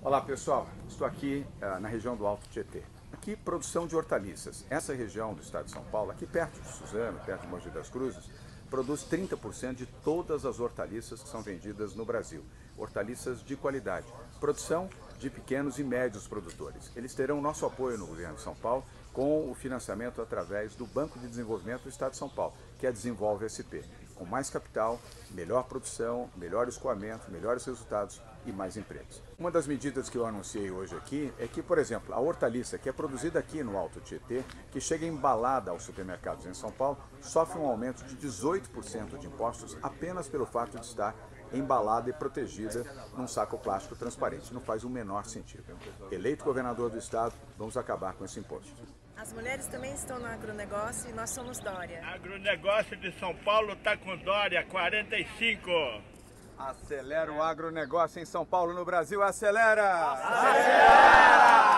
Olá pessoal, estou aqui na região do Alto Tietê. Aqui produção de hortaliças. Essa região do estado de São Paulo, aqui perto de Suzano, perto de Mogi das Cruzes, produz 30% de todas as hortaliças que são vendidas no Brasil. Hortaliças de qualidade. Produção de pequenos e médios produtores. Eles terão nosso apoio no governo de São Paulo com o financiamento através do Banco de Desenvolvimento do Estado de São Paulo, que é a Desenvolve SP. Com mais capital, melhor produção, melhor escoamento, melhores resultados e mais empregos. Uma das medidas que eu anunciei hoje aqui é que, por exemplo, a hortaliça que é produzida aqui no Alto Tietê, que chega embalada aos supermercados em São Paulo, sofre um aumento de 18% de impostos apenas pelo fato de estar embalada e protegida num saco plástico transparente. Não faz o menor sentido. Eleito governador do estado, vamos acabar com esse imposto. As mulheres também estão no agronegócio e nós somos Dória. Agronegócio de São Paulo está com Dória 45. Acelera o agronegócio em São Paulo, no Brasil. Acelera! Acelera!